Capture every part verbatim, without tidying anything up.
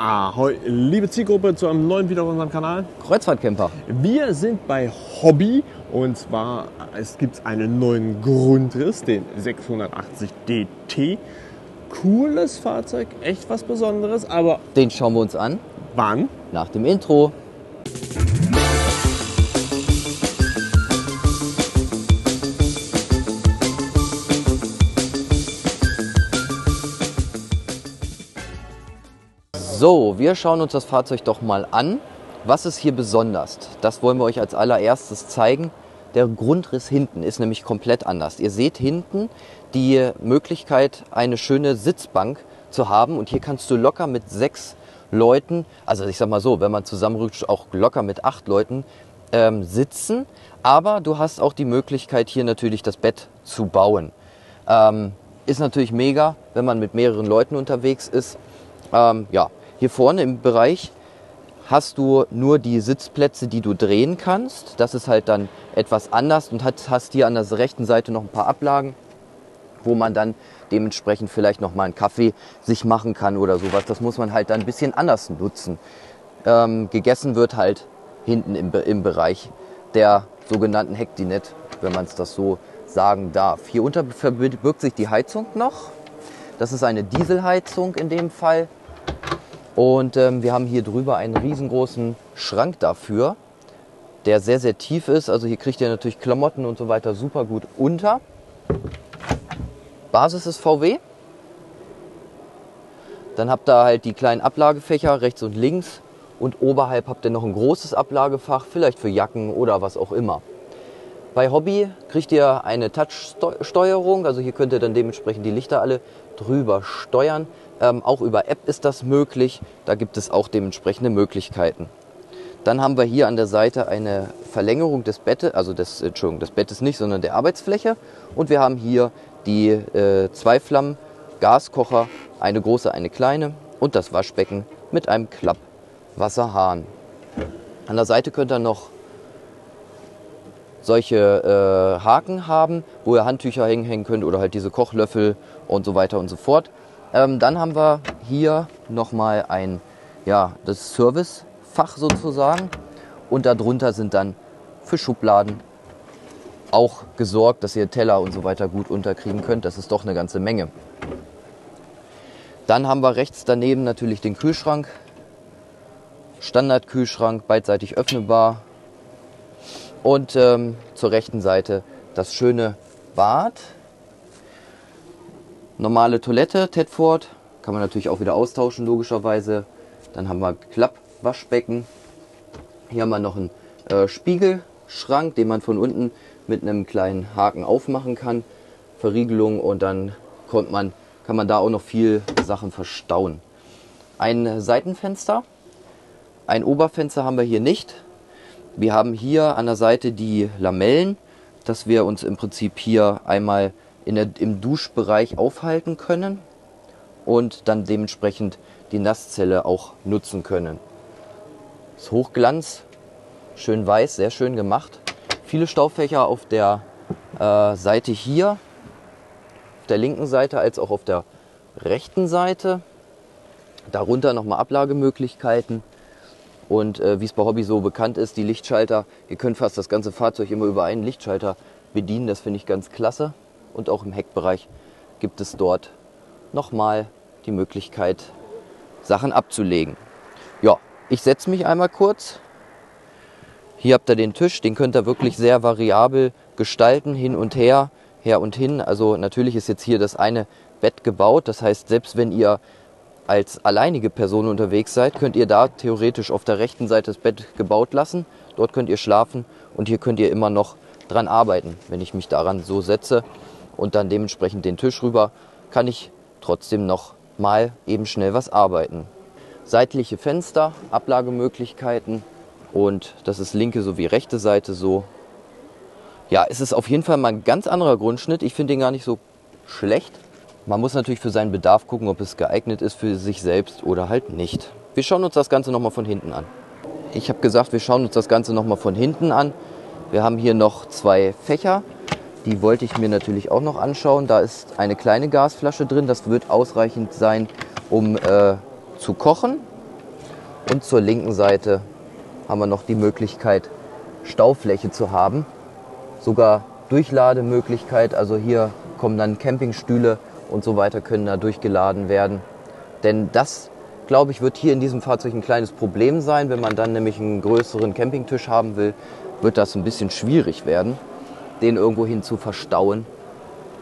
Ahoi, liebe Zielgruppe, zu einem neuen Video auf unserem Kanal. Kreuzfahrtcamper. Wir sind bei Hobby und zwar es gibt einen neuen Grundriss, den sechshundertachtzig D T. Cooles Fahrzeug, echt was Besonderes, aber... Den schauen wir uns an. Wann? Nach dem Intro. So, wir schauen uns das Fahrzeug doch mal an. Was ist hier besonders? Das wollen wir euch als allererstes zeigen. Der Grundriss hinten ist nämlich komplett anders. Ihr seht hinten die Möglichkeit, eine schöne Sitzbank zu haben. Und hier kannst du locker mit sechs Leuten, also ich sag mal so, wenn man zusammenrückt, auch locker mit acht Leuten ähm, sitzen. Aber du hast auch die Möglichkeit, hier natürlich das Bett zu bauen. Ähm, ist natürlich mega, wenn man mit mehreren Leuten unterwegs ist. Ähm, ja. Hier vorne im Bereich hast du nur die Sitzplätze, die du drehen kannst. Das ist halt dann etwas anders und hast hier an der rechten Seite noch ein paar Ablagen, wo man dann dementsprechend vielleicht nochmal einen Kaffee sich machen kann oder sowas. Das muss man halt dann ein bisschen anders nutzen. Ähm, gegessen wird halt hinten im, im Bereich der sogenannten Heckdinette, wenn man es das so sagen darf. Hier unter verbirgt sich die Heizung noch. Das ist eine Dieselheizung in dem Fall. Und ähm, wir haben hier drüber einen riesengroßen Schrank dafür, der sehr, sehr tief ist. Also hier kriegt ihr natürlich Klamotten und so weiter super gut unter. Basis ist V W. Dann habt ihr halt die kleinen Ablagefächer rechts und links. Und oberhalb habt ihr noch ein großes Ablagefach, vielleicht für Jacken oder was auch immer. Bei Hobby kriegt ihr eine Touch-Steuerung. Also hier könnt ihr dann dementsprechend die Lichter alle drüber steuern. Ähm, auch über App ist das möglich, da gibt es auch dementsprechende Möglichkeiten. Dann haben wir hier an der Seite eine Verlängerung des Bettes, also des, Entschuldigung, des Bettes nicht, sondern der Arbeitsfläche. Und wir haben hier die äh, zwei Flammen, Gaskocher, eine große, eine kleine und das Waschbecken mit einem Klappwasserhahn. An der Seite könnt ihr noch solche äh, Haken haben, wo ihr Handtücher hängen könnt oder halt diese Kochlöffel und so weiter und so fort. Ähm, dann haben wir hier nochmal ein, ja, das Servicefach sozusagen und darunter sind dann für Schubladen auch gesorgt, dass ihr Teller und so weiter gut unterkriegen könnt. Das ist doch eine ganze Menge. Dann haben wir rechts daneben natürlich den Kühlschrank, Standardkühlschrank, beidseitig öffnbar und ähm, zur rechten Seite das schöne Bad. Normale Toilette, Tedford, kann man natürlich auch wieder austauschen, logischerweise. Dann haben wir Klappwaschbecken. Hier haben wir noch einen äh, Spiegelschrank, den man von unten mit einem kleinen Haken aufmachen kann. Verriegelung und dann kommt man, kann man da auch noch viel Sachen verstauen. Ein Seitenfenster, ein Oberfenster haben wir hier nicht. Wir haben hier an der Seite die Lamellen, dass wir uns im Prinzip hier einmal In der, im Duschbereich aufhalten können und dann dementsprechend die Nasszelle auch nutzen können. Das ist Hochglanz, schön weiß, sehr schön gemacht. Viele Staufächer auf der äh, Seite hier, auf der linken Seite als auch auf der rechten Seite. Darunter nochmal Ablagemöglichkeiten und äh, wie es bei Hobby so bekannt ist, die Lichtschalter. Ihr könnt fast das ganze Fahrzeug immer über einen Lichtschalter bedienen, das finde ich ganz klasse. Und auch im Heckbereich gibt es dort nochmal die Möglichkeit, Sachen abzulegen. Ja, ich setze mich einmal kurz. Hier habt ihr den Tisch, den könnt ihr wirklich sehr variabel gestalten, hin und her, her und hin. Also natürlich ist jetzt hier das eine Bett gebaut. Das heißt, selbst wenn ihr als alleinige Person unterwegs seid, könnt ihr da theoretisch auf der rechten Seite das Bett gebaut lassen. Dort könnt ihr schlafen und hier könnt ihr immer noch dran arbeiten, wenn ich mich daran so setze. Und dann dementsprechend den Tisch rüber, kann ich trotzdem noch mal eben schnell was arbeiten. Seitliche Fenster, Ablagemöglichkeiten und das ist linke sowie rechte Seite so. Ja, es ist auf jeden Fall mal ein ganz anderer Grundschnitt. Ich finde den gar nicht so schlecht. Man muss natürlich für seinen Bedarf gucken, ob es geeignet ist für sich selbst oder halt nicht. Wir schauen uns das Ganze nochmal von hinten an. Ich habe gesagt, wir schauen uns das Ganze nochmal von hinten an. Wir haben hier noch zwei Fächer. Die wollte ich mir natürlich auch noch anschauen. Da ist eine kleine Gasflasche drin. Das wird ausreichend sein, um äh, zu kochen. Und zur linken Seite haben wir noch die Möglichkeit, Staufläche zu haben. Sogar Durchlademöglichkeit, also hier kommen dann Campingstühle und so weiter, können da durchgeladen werden. Denn das, glaube ich, wird hier in diesem Fahrzeug ein kleines Problem sein. Wenn man dann nämlich einen größeren Campingtisch haben will, wird das ein bisschen schwierig werden, den irgendwohin zu verstauen.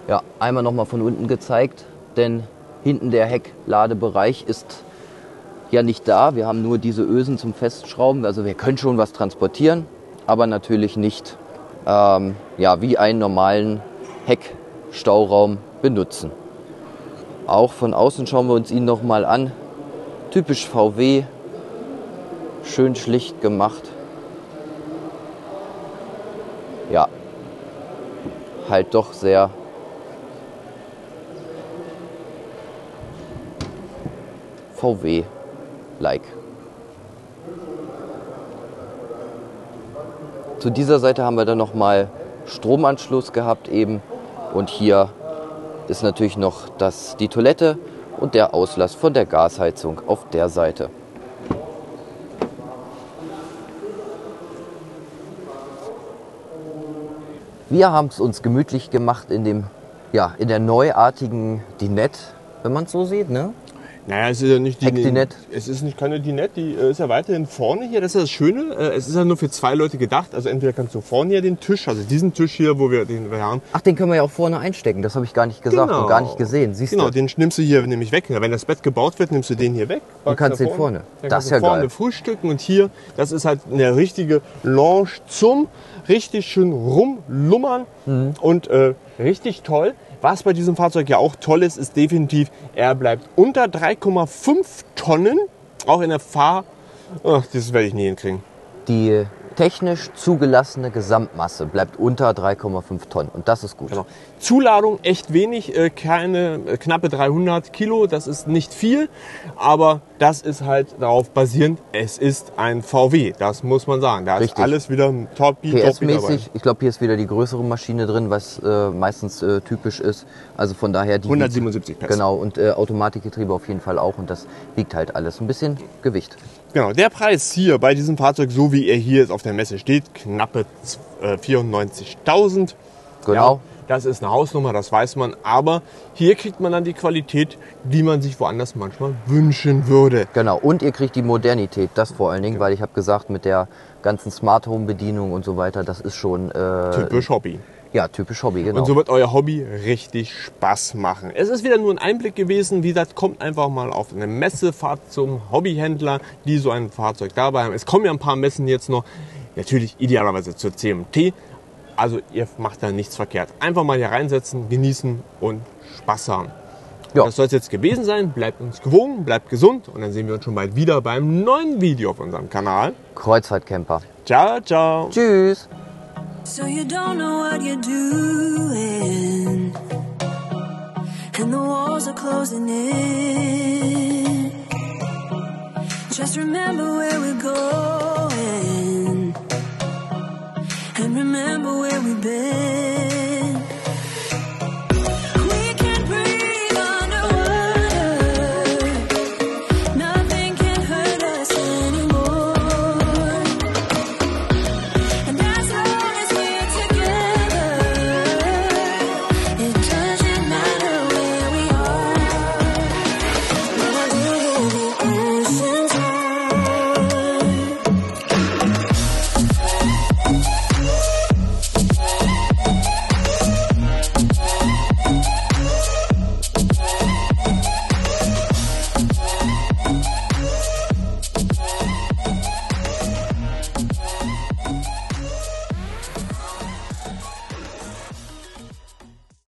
Ja, einmal nochmal von unten gezeigt, denn hinten der Heckladebereich ist ja nicht da. Wir haben nur diese Ösen zum Festschrauben. Also wir können schon was transportieren, aber natürlich nicht ähm, ja, wie einen normalen Heckstauraum benutzen. Auch von außen schauen wir uns ihn nochmal an. Typisch V W, schön schlicht gemacht. Ja, halt doch sehr V W-like. Zu dieser Seite haben wir dann nochmal Stromanschluss gehabt eben. Und hier ist natürlich noch das, die Toilette und der Auslass von der Gasheizung auf der Seite. Wir haben es uns gemütlich gemacht in dem, ja, in der neuartigen Dinette, wenn man es so sieht, ne? Naja, es ist ja nicht die Dinette. Es ist nicht keine Dinette, die ist ja weiterhin vorne hier. Das ist das Schöne. Es ist ja nur für zwei Leute gedacht. Also entweder kannst du vorne hier den Tisch, also diesen Tisch hier, wo wir den wir haben. Ach, den können wir ja auch vorne einstecken. Das habe ich gar nicht gesagt, genau, und gar nicht gesehen. Siehst genau, du? Den nimmst du hier nämlich weg. Wenn das Bett gebaut wird, nimmst du den hier weg. Du kannst den vorne. vorne. Das ist ja vorne geil. Frühstücken und hier, das ist halt eine richtige Lounge zum richtig schön rumlummern, mhm, und äh, richtig toll. Was bei diesem Fahrzeug ja auch toll ist, ist definitiv, er bleibt unter drei Komma fünf Tonnen, auch in der Fahr... Ach, das werde ich nie hinkriegen. Die technisch zugelassene Gesamtmasse bleibt unter drei Komma fünf Tonnen und das ist gut. Genau. Zuladung echt wenig, keine knappe dreihundert Kilo, das ist nicht viel, aber das ist halt darauf basierend, es ist ein V W, das muss man sagen. Da Richtig. ist alles wieder Top-Beat, P S-mäßig, ich glaube, hier ist wieder die größere Maschine drin, was äh, meistens äh, typisch ist, also von daher die hundertsiebenundsiebzig P S. Genau, und äh, Automatikgetriebe auf jeden Fall auch und das wiegt halt alles ein bisschen Gewicht. Genau, der Preis hier bei diesem Fahrzeug, so wie er hier jetzt auf der Messe steht, knappe vierundneunzigtausend. Genau. Ja, das ist eine Hausnummer, das weiß man. Aber hier kriegt man dann die Qualität, die man sich woanders manchmal wünschen würde. Genau, und ihr kriegt die Modernität, das vor allen Dingen, okay, weil ich habe gesagt, mit der ganzen Smart Home Bedienung und so weiter, das ist schon... Äh, typisch Hobby. Ja, typisch Hobby, genau. Und so wird euer Hobby richtig Spaß machen. Es ist wieder nur ein Einblick gewesen. Wie gesagt, kommt einfach mal auf eine Messe, fahrt zum Hobbyhändler, die so ein Fahrzeug dabei haben. Es kommen ja ein paar Messen jetzt noch. Natürlich idealerweise zur C M T. Also ihr macht da nichts verkehrt. Einfach mal hier reinsetzen, genießen und Spaß haben. Ja. Das soll es jetzt gewesen sein. Bleibt uns gewogen, bleibt gesund. Und dann sehen wir uns schon bald wieder beim neuen Video auf unserem Kanal. Kreuzfahrtcamper. Ciao, ciao. Tschüss. So you don't know what you're doing, and the walls are closing in. Just remember where we're going, and remember where we've been.